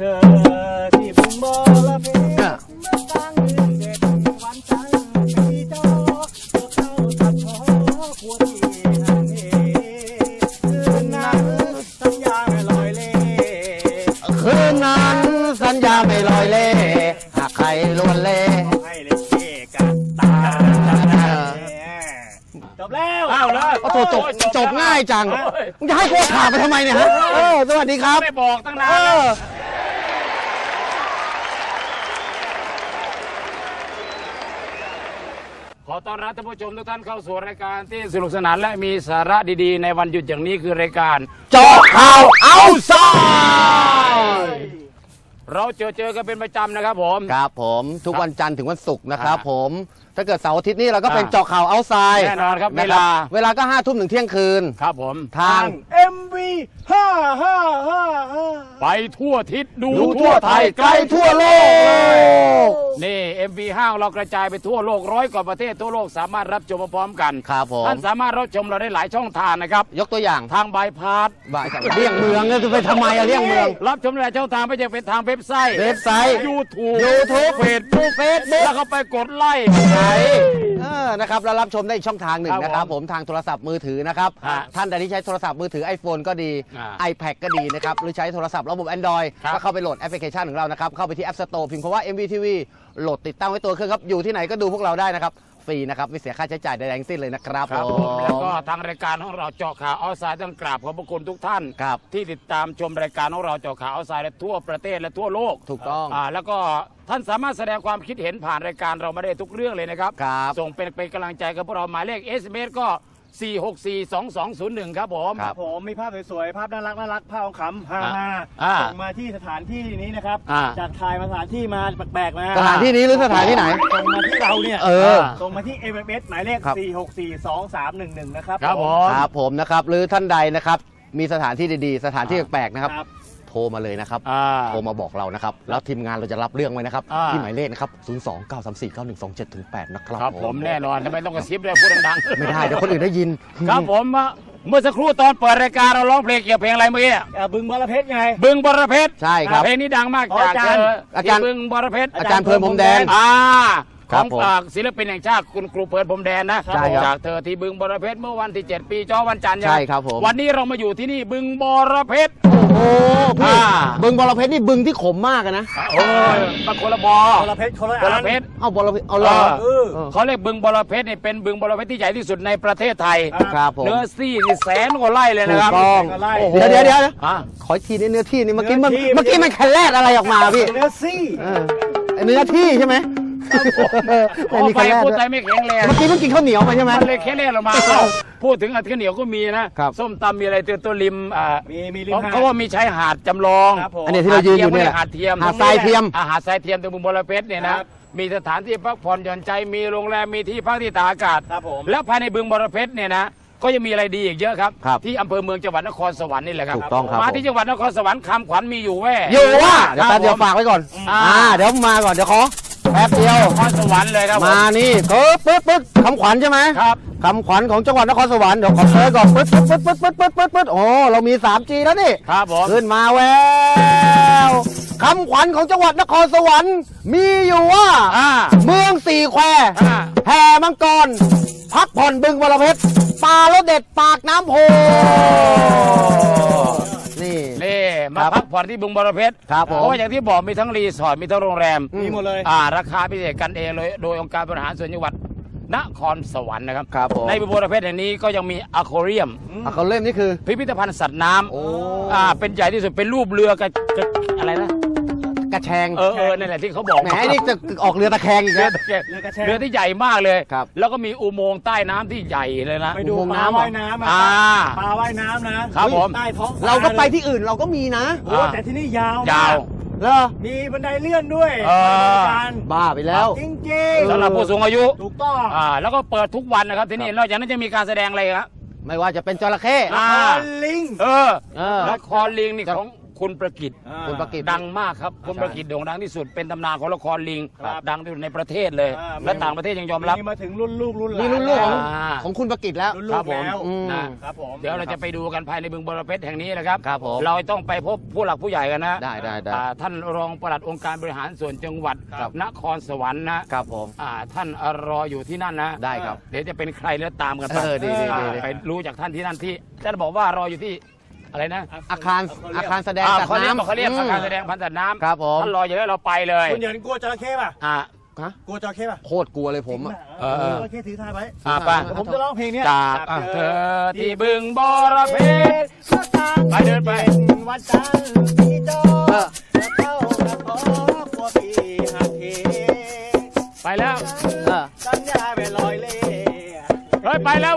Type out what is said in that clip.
เธอที่บุ้งบอละเพมาฟังเรื่องเด็ดวันจันทร์ที่จอเข้าตัดหอควรที่นั่นเองคืนนั้นสัญญาไม่ลอยเล่คืนนั้นสัญญาไม่ลอยเล่หากใครล้วนเล่ให้เล่กันตาจบแล้วอ้าวเลยจบง่ายจังมึงจะให้โค้ชถามไปทำไมเนี่ยฮะสวัสดีครับไม่บอกตั้งนานขอต้อนรับท่านผู้ชมทุกท่านเข้าสู่รายการที่สนุกสนานและมีสาระดีๆในวันหยุดอย่างนี้คือรายการเจาะข่าวเอาไซด์เราเจอกันเป็นประจำนะครับผมครับผมทุกวันจันทร์ถึงวันศุกร์นะครับผมถ้าเกิดเสาร์อาทิตย์นี่เราก็เป็นเจาะข่าวเอาไซด์แน่นอนครับเวลาก็5 ทุ่มถึงเที่ยงคืนครับผมทาง MV 555ไปทั่วทิศดูทั่วไทยไกลทั่วโลกนี่ MV 5เรากระจายไปทั่วโลก100 กว่าประเทศทั่วโลกสามารถรับชมพร้อมกันครับผมท่านสามารถรับชมเราได้หลายช่องทางนะครับยกตัวอย่างทางบายพาสเลี่ยงเมืองเนี่ยจะไปทำไมอะเลี่ยงเมืองรับชมหลายช่องทางไม่ใช่เป็นทางเว็บไซต์ YouTube เฟซบุ๊กแล้วก็ไปกดไลค์นะครับแล้วรับชมได้อีกช่องทางหนึ่งนะครับผมทางโทรศัพท์มือถือนะครับท่านใดที่ใช้โทรศัพท์มือถือ iPhone ก็ดี iPad ก็ดีนะครับหรือใช้โทรศัพท์ระบบ Android ก็เข้าไปโหลดแอปพลิเคชันของเรานะครับเข้าไปที่ App Store พิมพ์คำว่า MVTV โหลดติดตั้งไว้ตัวเครื่องครับอยู่ที่ไหนก็ดูพวกเราได้นะครับฟรีนะครับไม่เสียค่าใช้จ่ายใดๆทั้งสิ้นเลยนะครับผมแล้วก็ทางรายการของเราเจาะข่าวเอาไซด์ต้องกราบขอบพระคุณทุกท่านที่ติดตามชมรายการของเราเจาะข่าวเอาไซด์ทั่วประเทศและทั่วโลกถูกต้องแล้วก็ท่านสามารถแสดงความคิดเห็นผ่านรายการเรามาได้ทุกเรื่องเลยนะครับส่งเป็นกำลังใจกับพวกเราหมายเลข SMS ก็4642201ครับผมครับผมมีภาพสวยๆภาพน่ารักภาพขำๆฮาส่งมาที่สถานที่นี้นะครับจากถ่ายมาสถานที่มาแปลกๆนะสถานที่นี้หรือสถานที่ไหนส่งมาที่เราเนี่ยส่งมาที่ MMS หมายเลข4642311นะครับครับผมนะครับหรือท่านใดนะครับมีสถานที่ดีๆสถานที่แปลกๆนะครับโทรมาเลยนะครับโทรมาบอกเรานะครับแล้วทีมงานเราจะรับเรื่องไว้นะครับที่หมายเลขนะครับ02-934-9127-8นะครับผมแน่นอนไม่ต้องกระซิบเลยพูดดังๆไม่ได้เดี๋ยวคนอื่นได้ยินครับผมเมื่อสักครู่ตอนเปิดรายการเราร้องเพลงเกี่ยวกับเพลงอะไรเมื่อกี้บึงบรเพชรไงบึงบรเพชรใช่ครับเพลงนี้ดังมากจากอาจารย์บึงบรเพชรอาจารย์เพลินพรมแดนของศิลปินแห่งชาติคุณครูเพลินพรมแดนนะจากเธอที่บึงบรเพชรเมื่อวันที่7ปีจอวันจันทร์ใช่ครับผมวันนี้เรามาอยู่ที่นี่บึงบรเพชรโอ้พี่บึงบรเพชรนี่บึงที่ขมมากนะโอ้ยตะโกนละบรเพชรเอาบรเพชรเอาเลยเขาเรียกบึงบรเพชรนี่เป็นบึงบรเพชรที่ใหญ่ที่สุดในประเทศไทยเนื้อที่100,000 กว่าไร่เลยนะครับเดี๋ยวขอทีนี้เนื้อที่นี่เมื่อกี้มันแคลร์อะไรออกมาพี่เนื้อที่ใช่ไหมมีใครพูดใจไม่แข็งแรงเมื่อกี้เพิ่งกินข้าวเหนียวมาใช่ไหมเลยแค่เล่นออกมาพูดถึงข้าวเหนียวก็มีนะส้มตำมีอะไรตัวริมเขาว่ามีชายหาดจำลองอันนี้ที่เรายืนอยู่เนี่ยหาดเทียมหาดทรายเทียมตรงบึงบรเพชรเนี่ยนะมีสถานที่พักผ่อนหย่อนใจมีโรงแรมมีที่พักที่ตากอากาศแล้วภายในบึงบรเพชรเนี่ยนะก็ยังมีอะไรดีอีกเยอะครับที่อำเภอเมืองจังหวัดนครสวรรค์นี่แหละครับมาที่จังหวัดนครสวรรค์คำขวัญมีอยู่แว่เดี๋ยวฝากไว้ก่อนเดี๋ยวมาก่อนเดี๋ยวขอแป๊บเดียวนครสวรรค์เลยครับมานี่ปึ๊บคำขวัญใช่ไหมครับคำขวัญของจังหวัดนครสวรรค์เดี๋ยวขอเสิร์ชก่อนปึ๊บโอ้เรามี 3G แล้วนี่ครับผมขึ้นมาแววคำขวัญของจังหวัดนครสวรรค์มีอยู่ว่าเมืองสี่แควแห่มังกรพักผ่อนบึงบรเพชรปลารสเด็ดปากน้ำโพนี่มาพักผ่อนที่บึงบรเพชรเพราะอย่างที่บอกมีทั้งรีสอร์ทมีทั้งโรงแรมมีหมดเลยราคาพิเศษกันเองเลยโดยองค์การบริหารส่วนจังหวัดนครสวรรค์นะครับในบึงบรเพชรแห่งนี้ก็ยังมีอะควาเรียมนี่คือพิพิธภัณฑ์สัตว์น้ำเป็นใหญ่ที่สุดเป็นรูปเรือกระอะไรนะกระแชงนั่นแหละที่เขาบอกแหมนี่จะออกเรือตะแคงอีกแล้วเรือที่ใหญ่มากเลยแล้วก็มีอุโมงค์ใต้น้ำที่ใหญ่เลยนะไปดูปลาว่ายน้ำปลาว่ายน้ำนะครับผมใต้ท้องเราก็ไปที่อื่นเราก็มีนะแต่ที่นี่ยาวแล้วมีบันไดเลื่อนด้วยบ้าไปแล้วจริงๆสำหรับผู้สูงอายุถูกต้องแล้วก็เปิดทุกวันนะครับที่นี่นอกจากนั้นจะมีการแสดงอะไรครับไม่ว่าจะเป็นจระเข้ละครลิงละครลิงนี่ของ คุณประกิตคุณประกิตดังมากครับคุณประกิตโด่งดังที่สุดเป็นตำนานของละครลิงดังที่สุดในประเทศเลยและต่างประเทศยังยอมรับมาถึงรุ่นลูกรุ่นหลานรุ่นลูกของคุณประกิตแล้วครับผมนะครับผมเดี๋ยวเราจะไปดูกันภายในบึงบรเพชรแห่งนี้นะครับเราต้องไปพบผู้หลักผู้ใหญ่กันนะได้ท่านรองปลัดองค์การบริหารส่วนจังหวัดนครสวรรค์นะครับผมท่านรออยู่ที่นั่นนะได้ครับเดี๋ยวจะเป็นใครแล้วตามกันไปรู้จากท่านที่นั่นที่ท่านบอกว่ารออยู่ที่อะไรนะอาคารแสดงสัตว์น้ำเขาเรียกอาคารแสดงพันธุ์สัตว์น้ำครับผมท่านรออยู่แล้วเราไปเลยคุณอย่ากลัวจระเข้ป่ะกลัวจระเข้ป่ะโคตรกลัวเลยผมจระเข้ถือทายไว้ผมจะร้องเพลงนี้จากเธอที่บึงบรเพชรไปเดินไปวันจันทร์ที่โจจะเข้าจะขอกลัวปีหักเหไปแล้วสัญญาไปลอยเล่ไปแล้ว